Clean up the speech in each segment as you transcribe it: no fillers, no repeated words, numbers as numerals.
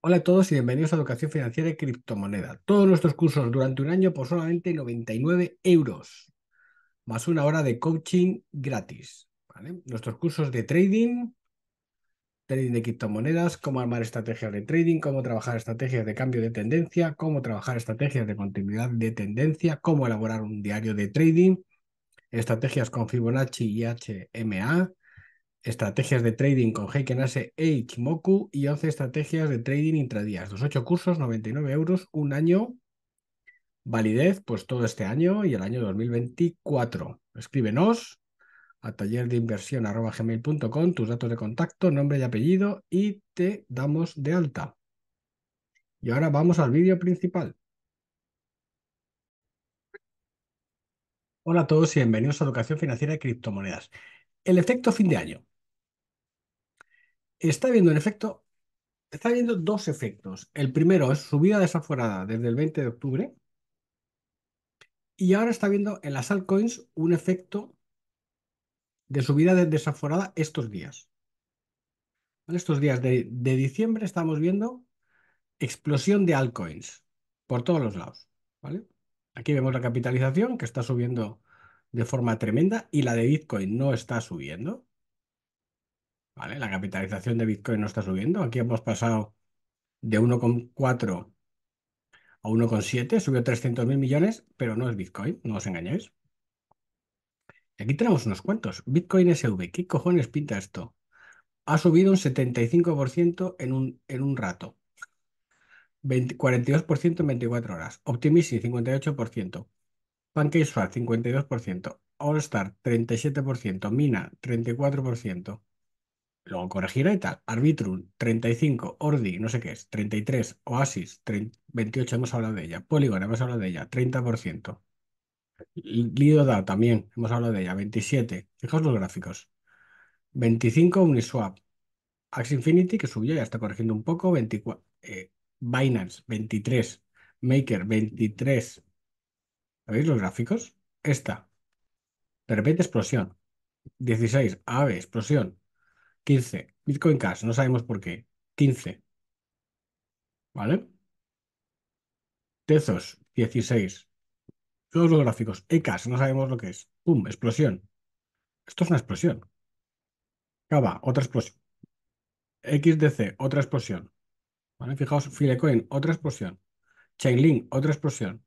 Hola a todos y bienvenidos a Educación Financiera y Criptomoneda. Todos nuestros cursos durante un año por solamente 99 euros, más una hora de coaching gratis, ¿vale? Nuestros cursos de trading de criptomonedas, cómo armar estrategias de trading, cómo trabajar estrategias de cambio de tendencia, cómo trabajar estrategias de continuidad de tendencia, cómo elaborar un diario de trading, estrategias con Fibonacci y HMA, estrategias de trading con Heiken Ashi e Ichimoku y 11 estrategias de trading intradías. Los 8 cursos, 99 euros, un año, validez, pues todo este año y el año 2024. Escríbenos a tallerdeinvers1@gmail.com, tus datos de contacto, nombre y apellido y te damos de alta. Y ahora vamos al vídeo principal. Hola a todos y bienvenidos a Educación Financiera y Criptomonedas. El efecto fin de año. Está habiendo dos efectos. El primero es subida desaforada desde el 20 de octubre. Y ahora está habiendo en las altcoins un efecto de subida desaforada estos días. En estos días de diciembre estamos viendo explosión de altcoins por todos los lados, ¿vale? Aquí vemos la capitalización que está subiendo de forma tremenda y la de Bitcoin no está subiendo, ¿vale? La capitalización de Bitcoin no está subiendo. Aquí hemos pasado de 1,4 a 1,7, subió 300.000 millones, pero no es Bitcoin, no os engañéis. Y aquí tenemos unos cuantos. Bitcoin SV, ¿qué cojones pinta esto? Ha subido un 75% en un rato, 42% en 24 horas, Optimism 58%, PancakeSwap 52%, Allstar 37%, Mina 34%, luego corregirá y tal, Arbitrum 35%, Ordi, no sé qué es, 33%, Oasis 28%, hemos hablado de ella, Polygon, hemos hablado de ella, 30%, Lido DAO también, hemos hablado de ella, 27%, fijaos los gráficos, 25% Uniswap, Axie Infinity que subió, ya está corrigiendo un poco, 24%, Binance 23%, Maker 23%, ¿veis los gráficos? Esta. De repente explosión. 16. Aave, explosión. 15. Bitcoin Cash, no sabemos por qué. 15. ¿Vale? Tezos, 16. Todos los gráficos. E-Cash, no sabemos lo que es. ¡Pum! Explosión. Esto es una explosión. Cava, otra explosión. XDC, otra explosión. ¿Vale? Fijaos, Filecoin, otra explosión. Chainlink, otra explosión.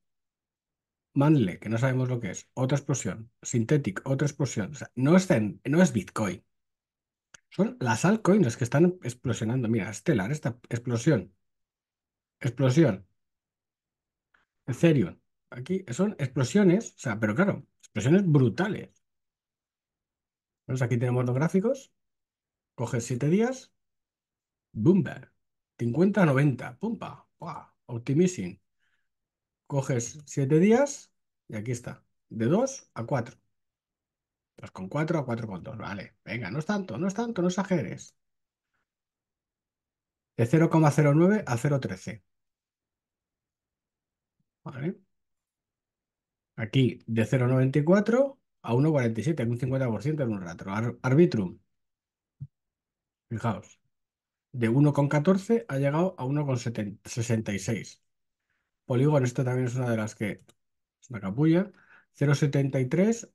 Manle, que no sabemos lo que es, otra explosión. Synthetic, otra explosión. O sea, no es Bitcoin. Son las altcoins que están explosionando. Mira, Stellar, esta explosión. Explosión. Ethereum. Aquí son explosiones, o sea, pero claro, explosiones brutales. Entonces aquí tenemos los gráficos. Coges 7 días. Boomber. 50 a 90. Pumpa. ¡Pua! Optimism. Coges 7 días y aquí está, de 2 a 4. 2,4 a 4,2, vale. Venga, no es tanto, no exageres. De 0,09 a 0,13. Vale. Aquí de 0,94 a 1,47, un 50% en un rato. Arbitrum. Fijaos. De 1,14 ha llegado a 1,66. Polygon, esta también es una de las que es una capulla, 0,73,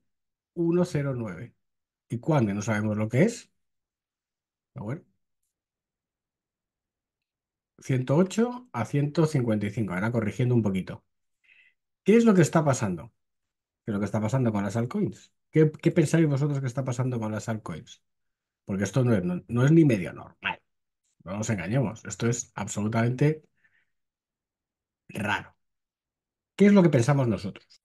1,09. ¿Y cuándo? No sabemos lo que es. Pero bueno. 108 a 155, ahora corrigiendo un poquito. ¿Qué es lo que está pasando? ¿Qué es lo que está pasando con las altcoins? ¿Qué pensáis vosotros que está pasando con las altcoins? Porque esto no es ni medio normal. No nos engañemos, esto es absolutamente raro. ¿Qué es lo que pensamos nosotros?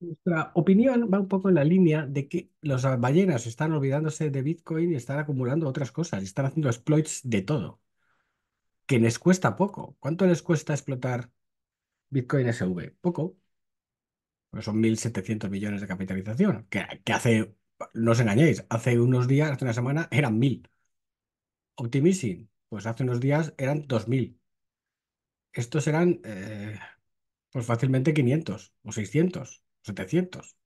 Nuestra opinión va un poco en la línea de que los ballenas están olvidándose de Bitcoin y están acumulando otras cosas, y están haciendo exploits de todo, que les cuesta poco. ¿Cuánto les cuesta explotar Bitcoin SV? Poco. Pues son 1.700 millones de capitalización, que hace, no os engañéis, hace unos días, hace una semana, eran 1.000. Optimism, pues hace unos días eran 2.000. Estos eran pues fácilmente 500 o 600 o 700.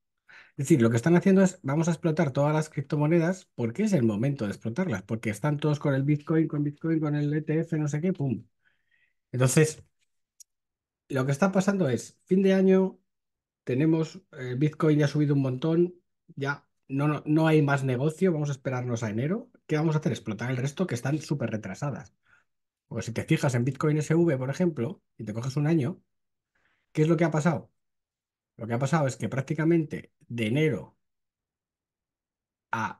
Es decir, lo que están haciendo es, vamos a explotar todas las criptomonedas porque es el momento de explotarlas, porque están todos con el Bitcoin, con el ETF, no sé qué, pum. Entonces, lo que está pasando es, fin de año, tenemos, Bitcoin ya ha subido un montón, ya no hay más negocio, vamos a esperarnos a enero. ¿Qué vamos a hacer? Explotar el resto que están súper retrasadas. Porque si te fijas en Bitcoin SV, por ejemplo, y te coges un año, ¿qué es lo que ha pasado? Lo que ha pasado es que prácticamente de enero a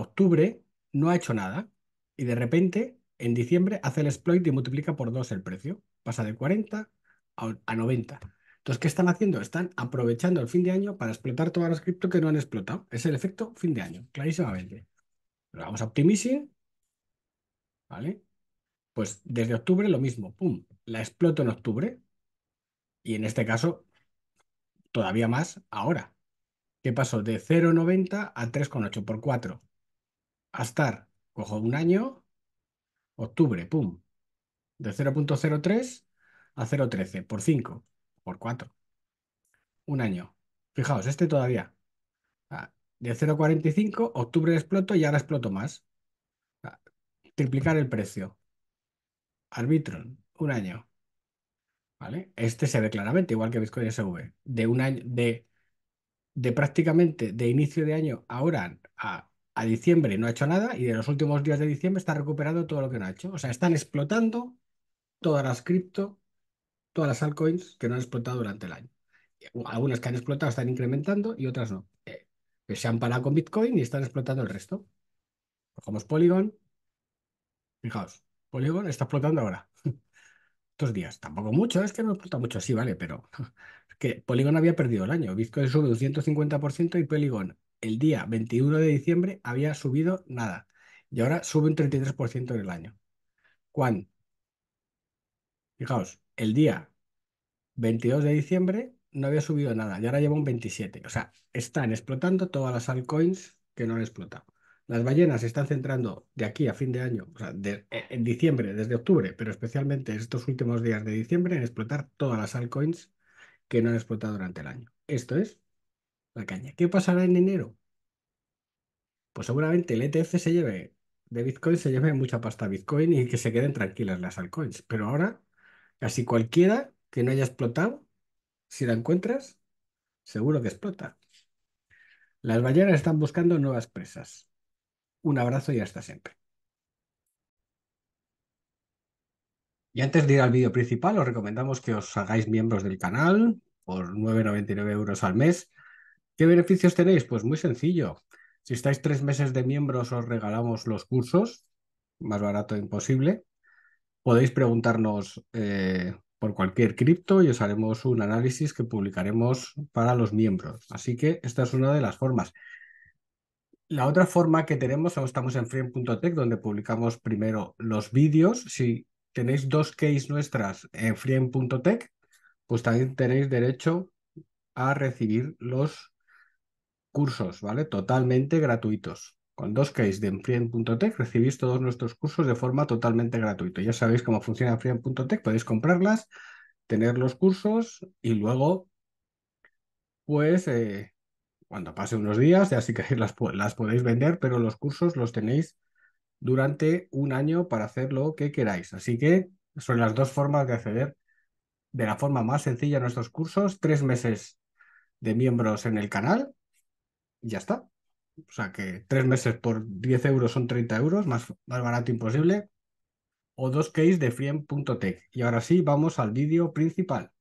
octubre no ha hecho nada y de repente en diciembre hace el exploit y multiplica por 2 el precio. Pasa de 40 a 90. Entonces, ¿qué están haciendo? Están aprovechando el fin de año para explotar todas las cripto que no han explotado. Es el efecto fin de año, clarísimamente. Pero vamos a Optimism, ¿vale? Pues desde octubre lo mismo. ¡Pum! La exploto en octubre y en este caso... todavía más ahora, que pasó de 0,90 a 3,8 por 4. A estar, cojo un año, octubre, pum, de 0,03 a 0,13 por 5, por 4. Un año. Fijaos, este todavía. De 0,45, octubre exploto y ahora exploto más. Triplicar el precio. Arbitrum, un año. ¿Vale? Este se ve claramente, igual que Bitcoin SV, de un año, de prácticamente de inicio de año ahora a diciembre no ha hecho nada y de los últimos días de diciembre está recuperando todo lo que no ha hecho. O sea, están explotando todas las cripto, todas las altcoins que no han explotado durante el año. Algunas que han explotado están incrementando y otras no. Que se han parado con Bitcoin y están explotando el resto. Cogemos Polygon. Fijaos, Polygon está explotando ahora. Días, tampoco mucho, es que no explota mucho, sí, vale, pero es que Polygon había perdido el año, Bitcoin sube un 150% y Polygon el día 21 de diciembre había subido nada y ahora sube un 33% en el año. ¿Cuándo? Fijaos, el día 22 de diciembre no había subido nada y ahora lleva un 27, o sea, están explotando todas las altcoins que no han explotado. Las ballenas se están centrando de aquí a fin de año, o sea, en diciembre, desde octubre, pero especialmente estos últimos días de diciembre, en explotar todas las altcoins que no han explotado durante el año. Esto es la caña. ¿Qué pasará en enero? Pues seguramente el ETF de Bitcoin se lleve mucha pasta a Bitcoin y que se queden tranquilas las altcoins. Pero ahora, casi cualquiera que no haya explotado, si la encuentras, seguro que explota. Las ballenas están buscando nuevas presas. Un abrazo y hasta siempre. Y antes de ir al vídeo principal, os recomendamos que os hagáis miembros del canal por 9,99 € al mes. ¿Qué beneficios tenéis? Pues muy sencillo. Si estáis 3 meses de miembros, os regalamos los cursos, más barato imposible. Podéis preguntarnos por cualquier cripto y os haremos un análisis que publicaremos para los miembros. Así que esta es una de las formas. La otra forma que tenemos, ahora estamos en friend.tech, donde publicamos primero los vídeos. Si tenéis 2 keys nuestras en friend.tech, pues también tenéis derecho a recibir los cursos, ¿vale? Totalmente gratuitos. Con 2 keys de friend.tech recibís todos nuestros cursos de forma totalmente gratuita. Ya sabéis cómo funciona friend.tech, podéis comprarlas, tener los cursos y luego, pues... cuando pase unos días, ya sí que las podéis vender, pero los cursos los tenéis durante un año para hacer lo que queráis. Así que son las 2 formas de acceder de la forma más sencilla a nuestros cursos. 3 meses de miembros en el canal y ya está. O sea que 3 meses por 10 € son 30 €, más barato imposible. O 2 keys de friend.tech. Y ahora sí, vamos al vídeo principal.